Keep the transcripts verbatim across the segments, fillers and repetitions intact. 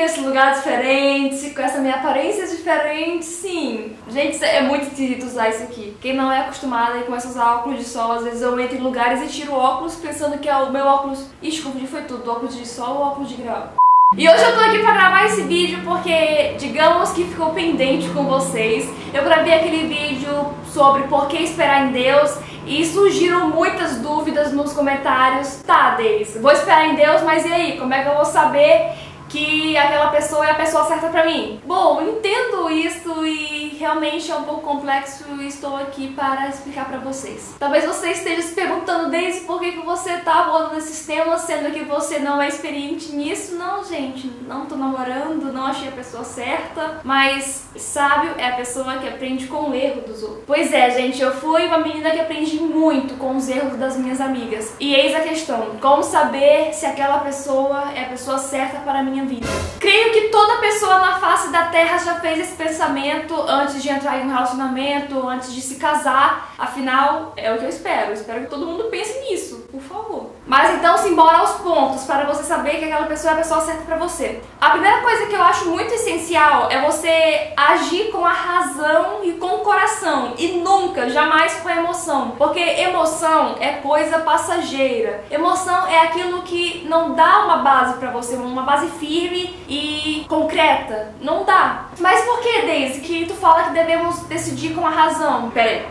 nesse lugar diferente, com essa minha aparência diferente, sim. Gente, é muito esquisito usar isso aqui. Quem não é acostumada e começa a usar óculos de sol, às vezes eu entro em lugares e tiro o óculos pensando que é o meu óculos. Ixi, confundi foi tudo, óculos de sol ou óculos de grau. E hoje eu tô aqui pra gravar esse vídeo porque, digamos que ficou pendente com vocês. Eu gravei aquele vídeo sobre por que esperar em Deus e surgiram muitas dúvidas nos comentários. Tá, Deise, vou esperar em Deus, mas e aí? Como é que eu vou saber que aquela pessoa é a pessoa certa pra mim? Bom, eu entendo isso e realmente é um pouco complexo e estou aqui para explicar pra vocês. Talvez você esteja se perguntando, Deise, por que que você tá abordando esses temas, sendo que você não é experiente nisso? Não, gente, não tô namorando, não achei a pessoa certa, mas sábio é a pessoa que aprende com o erro dos outros. Pois é, gente, eu fui uma menina que aprendi muito com os erros das minhas amigas. E eis a questão, como saber se aquela pessoa é a pessoa certa para minha vida. Creio que toda pessoa na face da terra já fez esse pensamento antes de entrar em um relacionamento, antes de se casar. Afinal, é o que eu espero. Eu espero que todo mundo pense nisso, por favor. Mas então, simbora aos pontos para você saber que aquela pessoa é a pessoa certa pra você. A primeira coisa que eu acho muito essencial é você agir com a razão e com o coração e nunca, jamais com a emoção, porque emoção é coisa passageira. Emoção é aquilo que não dá uma base pra você, uma base firme e concreta. Não dá. Mas por que, Deise, que tu fala que devemos decidir com a razão? Pera aí.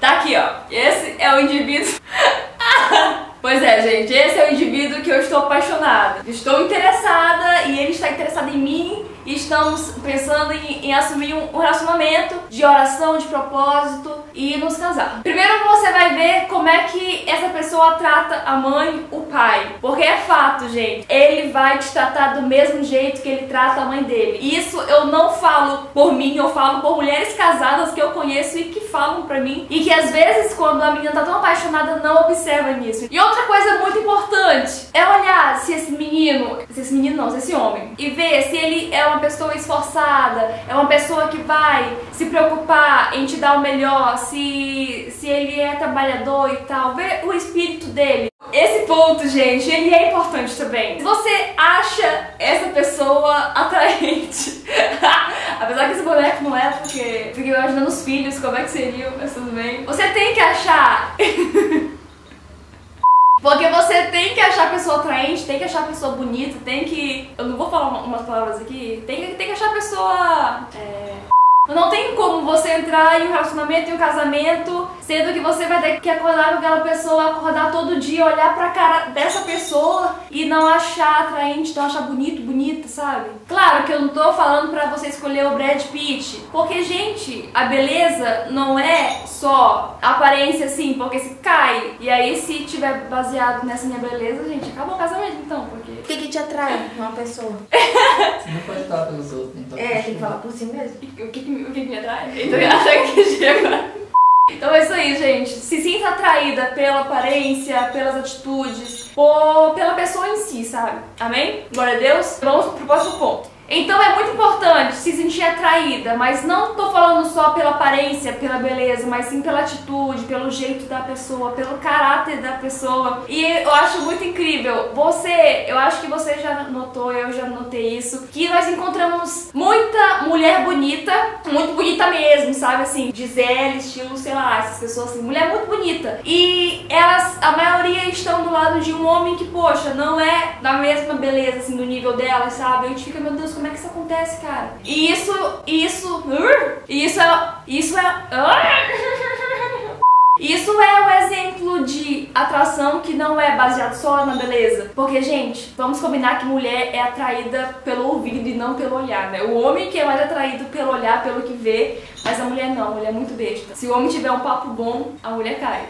Tá aqui, ó. Esse é o indivíduo... Pois é, gente. Esse é o indivíduo que eu estou apaixonada. Estou interessada e ele está interessado em mim. E estamos pensando em, em assumir um relacionamento de oração, de propósito e nos casar. Primeiro você vai ver como é que essa pessoa trata a mãe, o pai. Porque é fato, gente. Ele vai te tratar do mesmo jeito que ele trata a mãe dele. Isso eu não falo por mim, eu falo por mulheres casadas que eu conheço e que falam pra mim. E que às vezes, quando a menina tá tão apaixonada, não observa nisso. E outra coisa muito importante é olhar se esse menino, se esse menino não, se esse homem, e ver se ele é uma pessoa esforçada, é uma pessoa que vai se preocupar em te dar o melhor, se, se ele é trabalhador e tal, ver o espírito dele. Esse ponto, gente, ele é importante também. Se você acha essa pessoa atraente, apesar que esse boneco não é, porque fiquei imaginando os filhos, como é que seriam, mas tudo bem. Você tem que achar... Porque você tem que achar a pessoa atraente, tem que achar a pessoa bonita, tem que... Eu não vou falar umas palavras aqui. Tem que, tem que achar a pessoa... É... Não tem como você entrar em um relacionamento, em um casamento, sendo que você vai ter que acordar com aquela pessoa, acordar todo dia, olhar pra cara dessa pessoa e não achar atraente, não achar bonito, bonita, sabe? Claro que eu não tô falando pra você escolher o Brad Pitt, porque, gente, a beleza não é só aparência, assim, porque se cai, e aí se tiver baseado nessa minha beleza, gente, acabou o casamento, então, porque... O que que te atrai uma pessoa? Você não pode falar pelos outros, então... É, tem que falar por si mesmo. O que que O que me atrai? Então até que chega. Então é isso aí, gente. Se sinta atraída pela aparência, pelas atitudes, por... pela pessoa em si, sabe? Amém? Glória a Deus. Vamos pro próximo ponto. Então é muito importante se sentir atraída, mas não tô falando só pela aparência, pela beleza, mas sim pela atitude, pelo jeito da pessoa, pelo caráter da pessoa. E eu acho muito incrível, você, eu acho que você já notou, eu já notei isso, que nós encontramos muita mulher bonita, muito bonita mesmo, sabe, assim, Gisele, estilo, sei lá, essas pessoas assim, mulher muito bonita. E elas, a maioria estão do lado de um homem que, poxa, não é da mesma beleza, assim, do nível delas, sabe, a gente fica, meu Deus, como é que isso acontece, cara? E isso, isso, isso é, isso é, isso é um exemplo de atração que não é baseado só na beleza. Porque, gente, vamos combinar que mulher é atraída pelo ouvido e não pelo olhar, né? O homem que é mais atraído pelo olhar, pelo que vê, mas a mulher não, a mulher é muito besta. Se o homem tiver um papo bom, a mulher cai.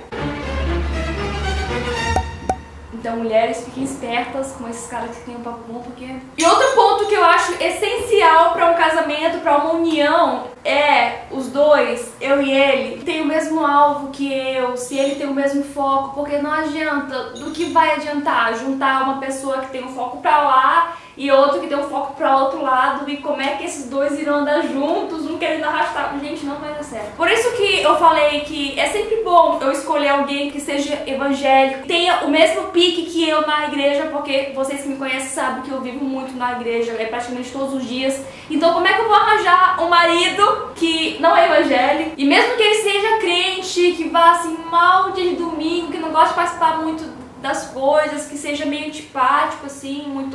Então, mulheres, fiquem espertas com esses caras que têm um papo bom, porque... E outro ponto que eu acho essencial pra um casamento, pra uma união, é os dois, eu e ele, tem o mesmo alvo que eu, se ele tem o mesmo foco, porque não adianta, do que vai adiantar juntar uma pessoa que tem um foco pra lá e outro que tem um foco para outro lado, e como é que esses dois irão andar juntos, um querendo arrastar. Gente, não vai dar certo. Por isso que eu falei que é sempre bom eu escolher alguém que seja evangélico, tenha o mesmo pique que eu na igreja, porque vocês que me conhecem sabem que eu vivo muito na igreja, é praticamente todos os dias. Então como é que eu vou arranjar um marido que não é evangélico, e mesmo que ele seja crente, que vá assim mal dia de domingo, que não gosta de participar muito das coisas, que seja meio antipático, assim, muito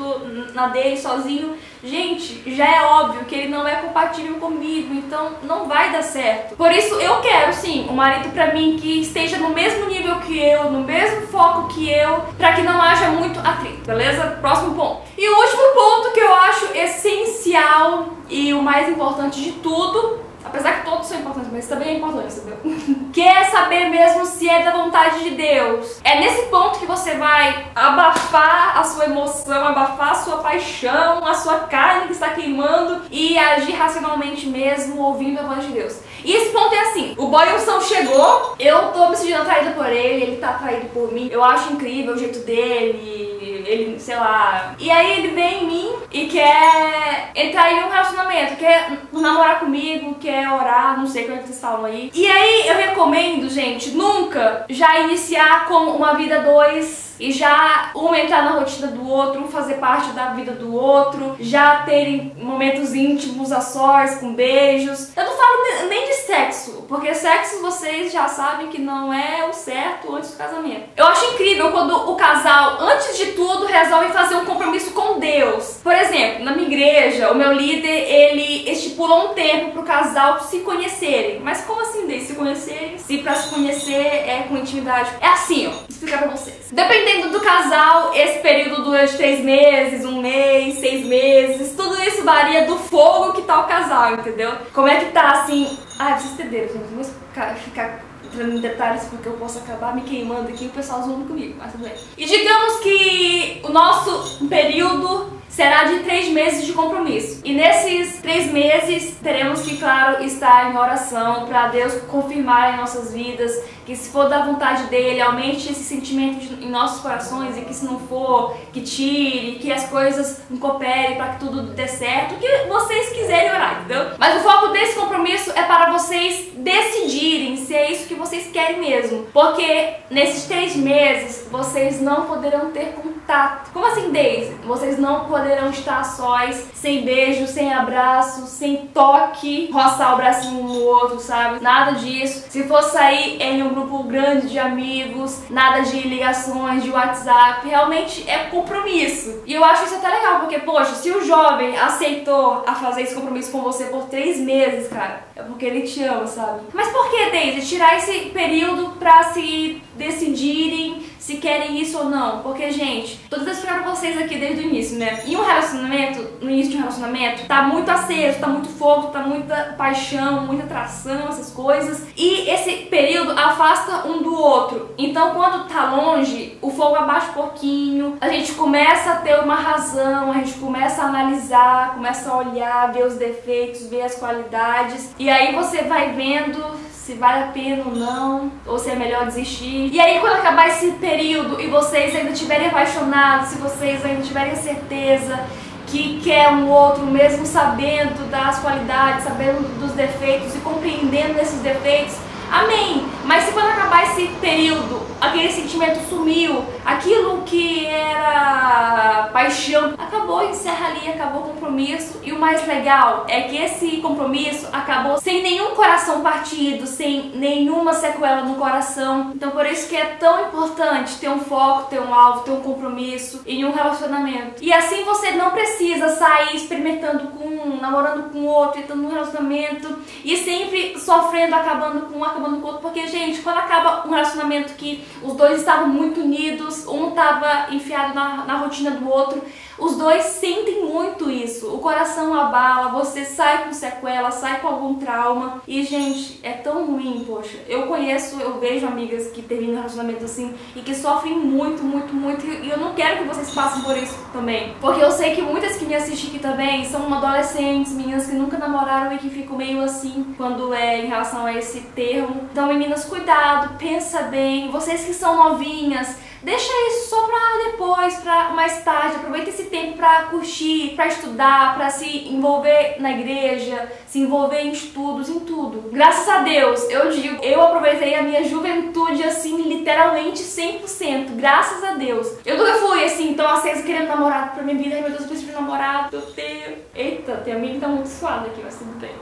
na dele, sozinho? Gente, já é óbvio que ele não é compatível comigo, então não vai dar certo. Por isso eu quero, sim, um marido pra mim que esteja no mesmo nível que eu, no mesmo foco que eu, pra que não haja muito atrito, beleza? Próximo ponto. E o último ponto que eu acho essencial e o mais importante de tudo, apesar que todos são importantes, mas também é importante, entendeu? Quer saber mesmo se é da vontade de Deus. É nesse ponto que você vai abafar a sua emoção, abafar a sua paixão, a sua carne que está queimando, e agir racionalmente mesmo, ouvindo a voz de Deus. E esse ponto é assim: o boy unção chegou, eu tô me sentindo atraída por ele, ele tá atraído por mim, eu acho incrível o jeito dele, ele, sei lá... E aí ele vem em mim e quer entrar em um relacionamento, quer namorar comigo, quer orar, não sei como é que vocês falam aí. E aí eu recomendo, gente, nunca já iniciar com uma vida dois... E já um entrar na rotina do outro, um fazer parte da vida do outro, já terem momentos íntimos a sós, com beijos. Eu não falo nem de sexo, porque sexo vocês já sabem que não é o certo antes do casamento. Eu acho incrível quando o casal, antes de tudo, resolve fazer um compromisso com Deus. Por exemplo, na minha igreja, o meu líder, ele estipulou um tempo pro casal se conhecerem. Mas como assim, Deise, se conhecerem? Se pra se conhecer é com intimidade. É assim, ó, vou explicar pra vocês. Dependendo do casal, esse período dura de três meses, um mês, seis meses, tudo isso varia do fogo que tá o casal, entendeu? Como é que tá, assim... Ai, vocês entenderam, gente, não vou ficar entrando em detalhes porque eu posso acabar me queimando aqui e o pessoal zoando comigo, mas tudo bem. E digamos que o nosso período será de três meses de compromisso. E nesses três meses teremos que, claro, estar em oração para Deus confirmar em nossas vidas, que se for da vontade dele, aumente esse sentimento de, em nossos corações, e que se não for, que tire, que as coisas cooperem para que tudo dê certo, que vocês quiserem orar, entendeu? Mas o foco desse compromisso é para vocês decidirem se é isso que vocês querem mesmo, porque nesses três meses vocês não poderão ter contato. Como assim, Deise? Vocês não poderão poderão estar sós, sem beijo, sem abraço, sem toque, roçar o bracinho um no outro, sabe? Nada disso. Se for sair em um grupo grande de amigos, nada de ligações, de WhatsApp, realmente é compromisso. E eu acho isso até legal, porque, poxa, se o jovem aceitou a fazer esse compromisso com você por três meses, cara, é porque ele te ama, sabe? Mas por que, Deise, tirar esse período pra se decidirem se querem isso ou não? Porque, gente, todas as coisas pra vocês aqui desde o início, né? Em um relacionamento, no início de um relacionamento, tá muito aceso, tá muito fogo, tá muita paixão, muita atração, essas coisas. E esse período afasta um do outro. Então, quando tá longe, o fogo abaixa um pouquinho, a gente começa a ter uma razão, a gente começa a analisar, começa a olhar, ver os defeitos, ver as qualidades. E aí você vai vendo se vale a pena ou não, ou se é melhor desistir. E aí, quando acabar esse período e vocês ainda estiverem apaixonados, se vocês ainda tiverem certeza que quer um outro, mesmo sabendo das qualidades, sabendo dos defeitos e compreendendo esses defeitos, amém! Mas se quando acabar esse período, aquele sentimento sumiu, aquilo que era paixão acabou, encerra ali, acabou o compromisso. E o mais legal é que esse compromisso acabou sem nenhum coração partido, sem nenhuma sequela no coração. Então por isso que é tão importante ter um foco, ter um alvo, ter um compromisso em um relacionamento. E assim você não precisa sair experimentando com um, namorando com outro, entrando num relacionamento e sempre sofrendo, acabando com um, acabando com outro. Porque, gente, quando acaba um relacionamento que os dois estavam muito unidos, um estava enfiado na, na rotina do outro, os dois sentem muito isso. O coração abala, você sai com sequela, sai com algum trauma. E, gente, é tão ruim, poxa. Eu conheço, eu vejo amigas que terminam relacionamento assim e que sofrem muito, muito, muito. E eu não quero que vocês passem por isso também. Porque eu sei que muitas que me assistem aqui também são adolescentes, meninas que nunca namoraram e que ficam meio assim quando é em relação a esse termo. Então, meninas, cuidado, pensa bem. Vocês que são novinhas, deixa isso só pra depois, pra mais tarde, aproveita esse tempo para curtir, para estudar, para se envolver na igreja, se envolver em estudos, em tudo. Graças a Deus, eu digo, eu aproveitei a minha juventude assim, literalmente cem por cento, graças a Deus. Eu nunca fui assim, tão acesa querendo namorado pra minha vida, ai meu Deus, eu preciso de namorado, meu Deus. Eita, tem amigo que tá muito suado aqui, mas tudo bem.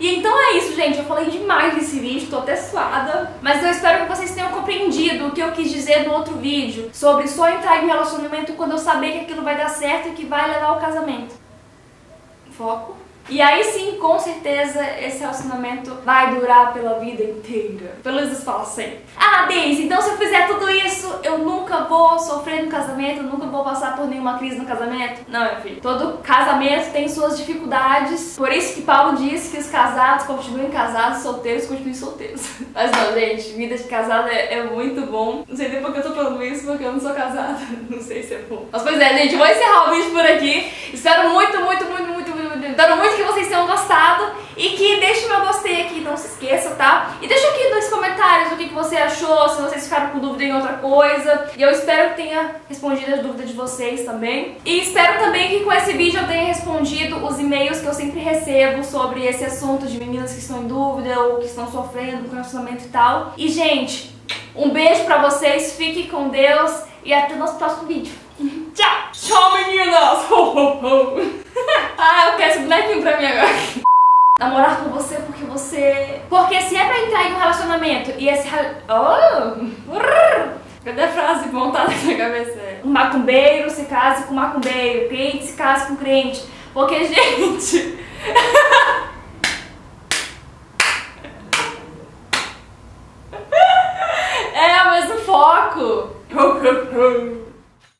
E então é isso, gente, eu falei demais nesse vídeo, tô até suada, mas eu espero que vocês tenham compreendido o que eu quis dizer no outro vídeo, sobre só entrar em um relacionamento quando eu saber que aquilo vai dar certo e que vai levar ao casamento. Foco. E aí sim, com certeza, esse relacionamento vai durar pela vida inteira. Pelo menos fala sempre. Ah, Deise, então se eu fizer tudo isso, eu nunca vou sofrer no casamento, eu nunca vou passar por nenhuma crise no casamento? Não, meu filho. Todo casamento tem suas dificuldades. Por isso que Paulo diz que os casados continuem casados, solteiros continuem solteiros. Mas não, gente, vida de casada é, é muito bom. Não sei nem porque eu tô falando isso, porque eu não sou casada. Não sei se é bom. Mas pois é, gente, vou encerrar o vídeo por aqui. Espero muito, muito, muito, muito, muito, muito, espero muito que vocês tenham gostado e que deixe meu gostei aqui, não se esqueça, tá? E deixa aqui nos comentários o que você achou, se vocês ficaram com dúvida em outra coisa. E eu espero que tenha respondido as dúvidas de vocês também. E espero também que com esse vídeo eu tenha respondido os e-mails que eu sempre recebo sobre esse assunto de meninas que estão em dúvida ou que estão sofrendo com relacionamento e tal. E, gente, um beijo pra vocês, fiquem com Deus e até o nosso próximo vídeo. Tchau! Tchau, meninas! Ah, eu quero esse bonequinho pra mim agora. Namorar com você porque você... Porque se é pra entrar em um relacionamento e esse... Oh! Cadê a frase montada na cabeça? Um macumbeiro se case com um macumbeiro, crente se case com crente. Porque, gente...